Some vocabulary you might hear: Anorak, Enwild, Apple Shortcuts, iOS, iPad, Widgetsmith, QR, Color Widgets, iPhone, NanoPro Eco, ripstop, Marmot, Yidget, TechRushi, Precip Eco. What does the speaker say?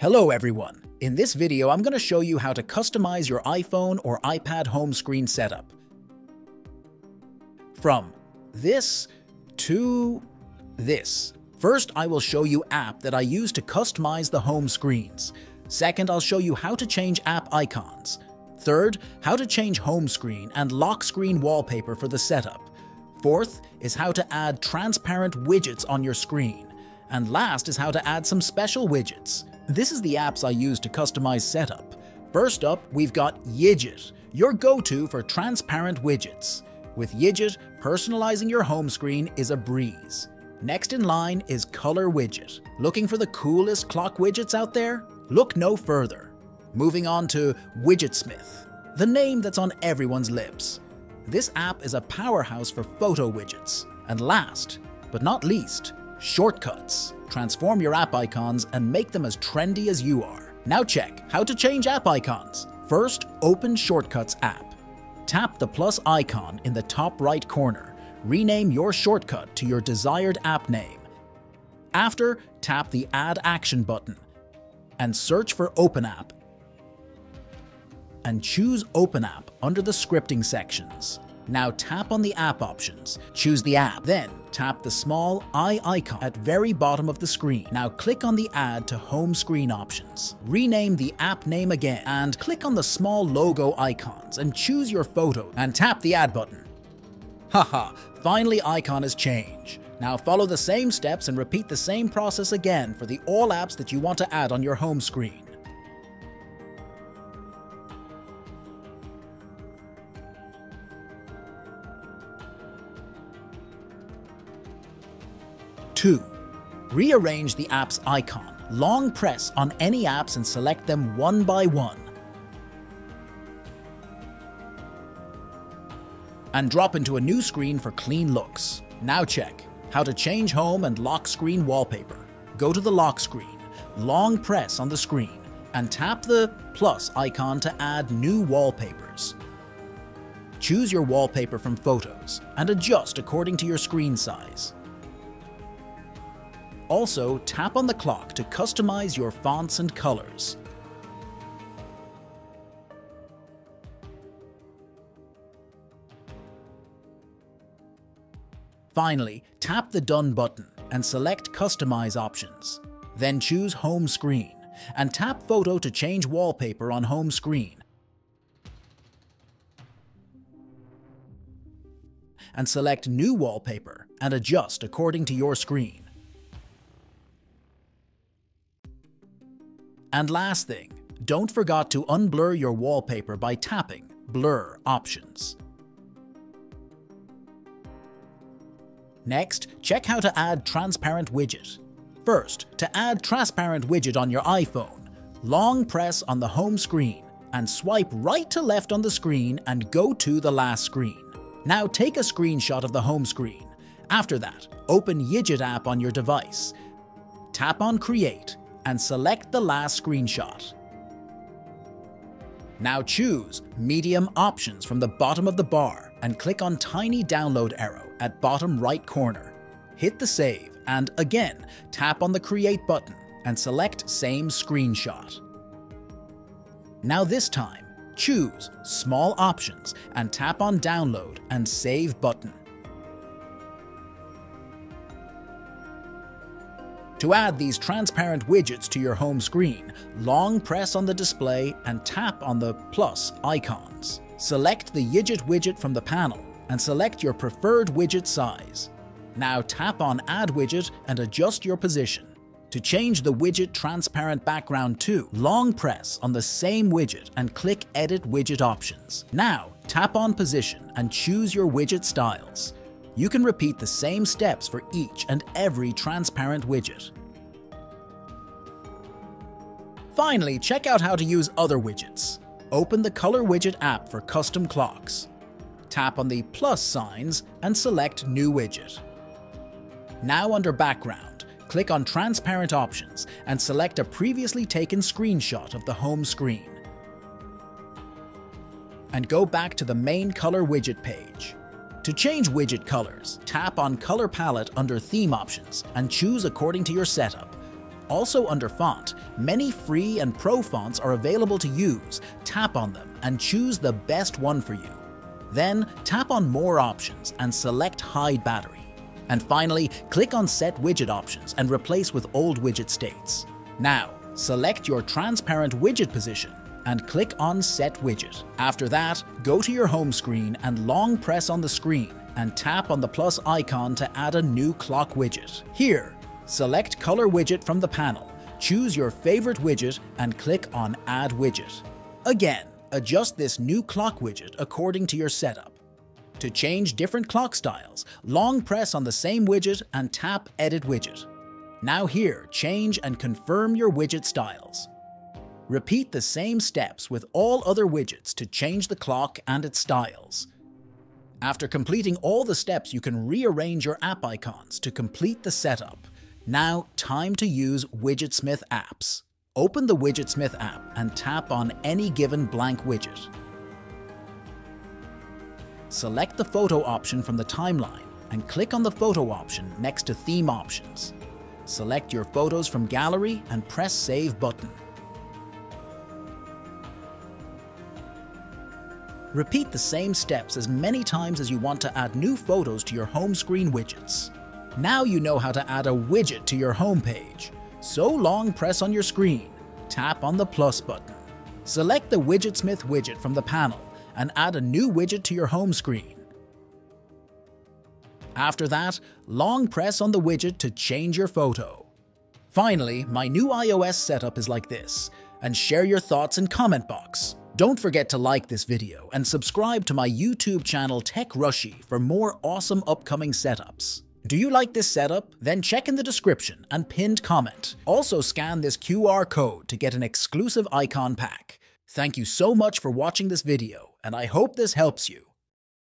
Hello everyone! In this video, I'm going to show you how to customize your iPhone or iPad home screen setup. From this to this. First, I will show you app that I use to customize the home screens. Second, I'll show you how to change app icons. Third, how to change home screen and lock screen wallpaper for the setup. Fourth is how to add transparent widgets on your screen. And last is how to add some special widgets. This is the apps I use to customize setup. First up, we've got Yidget, your go-to for transparent widgets. With Yidget, personalizing your home screen is a breeze. Next in line is Color Widget. Looking for the coolest clock widgets out there? Look no further. Moving on to Widgetsmith, the name that's on everyone's lips. This app is a powerhouse for photo widgets. And last, but not least, Shortcuts. Transform your app icons and make them as trendy as you are. Now check how to change app icons. First, open Shortcuts app. Tap the plus icon in the top right corner. Rename your shortcut to your desired app name. After, tap the Add Action button and search for Open App. And choose Open App under the scripting sections. Now tap on the app options, choose the app, then tap the small eye icon at very bottom of the screen. Now click on the Add to Home Screen options. Rename the app name again and click on the small logo icons and choose your photo and tap the Add button. Haha, finally icon has changed. Now follow the same steps and repeat the same process again for the all apps that you want to add on your home screen. Two, rearrange the app's icon. Long press on any apps and select them one by one. And drop into a new screen for clean looks. Now check how to change home and lock screen wallpaper. Go to the lock screen, long press on the screen, and tap the plus icon to add new wallpapers. Choose your wallpaper from photos and adjust according to your screen size. Also, tap on the clock to customize your fonts and colors. Finally, tap the Done button and select Customize options. Then choose Home Screen and tap Photo to change wallpaper on home screen. And select New Wallpaper and adjust according to your screen. And last thing, don't forget to unblur your wallpaper by tapping Blur options. Next, check how to add transparent widget. First, to add transparent widget on your iPhone, long press on the home screen and swipe right to left on the screen and go to the last screen. Now take a screenshot of the home screen. After that, open Yidget app on your device. Tap on Create and select the last screenshot. Now choose Medium options from the bottom of the bar and click on Tiny Download arrow at bottom right corner. Hit the Save and again tap on the Create button and select Same Screenshot. Now this time choose Small options and tap on Download and Save button. To add these transparent widgets to your home screen, long press on the display and tap on the plus icons. Select the Yidget widget from the panel and select your preferred widget size. Now tap on Add Widget and adjust your position. To change the widget transparent background to, long press on the same widget and click Edit Widget options. Now tap on Position and choose your widget styles. You can repeat the same steps for each and every transparent widget. Finally, check out how to use other widgets. Open the Color Widget app for custom clocks. Tap on the plus signs and select New Widget. Now under Background, click on Transparent options and select a previously taken screenshot of the home screen. And go back to the main Color Widget page. To change widget colors, tap on Color Palette under Theme options and choose according to your setup. Also under Font, many free and pro fonts are available to use. Tap on them and choose the best one for you. Then tap on More Options and select Hide Battery. And finally, click on Set Widget Options and replace with Old Widget States. Now, select your transparent widget position and click on Set Widget. After that, go to your home screen and long press on the screen and tap on the plus icon to add a new clock widget. Here, select Color Widget from the panel, choose your favorite widget and click on Add Widget. Again, adjust this new clock widget according to your setup. To change different clock styles, long press on the same widget and tap Edit Widget. Now here, change and confirm your widget styles. Repeat the same steps with all other widgets to change the clock and its styles. After completing all the steps, you can rearrange your app icons to complete the setup. Now, time to use Widgetsmith apps. Open the Widgetsmith app and tap on any given blank widget. Select the photo option from the timeline and click on the photo option next to Theme Options. Select your photos from gallery and press Save button. Repeat the same steps as many times as you want to add new photos to your home screen widgets. Now you know how to add a widget to your home page. So long press on your screen, tap on the plus button. Select the Widgetsmith widget from the panel and add a new widget to your home screen. After that, long press on the widget to change your photo. Finally, my new iOS setup is like this, and share your thoughts in comment box. Don't forget to like this video and subscribe to my YouTube channel TechRushi for more awesome upcoming setups. Do you like this setup? Then check in the description and pinned comment. Also scan this QR code to get an exclusive icon pack. Thank you so much for watching this video, and I hope this helps you.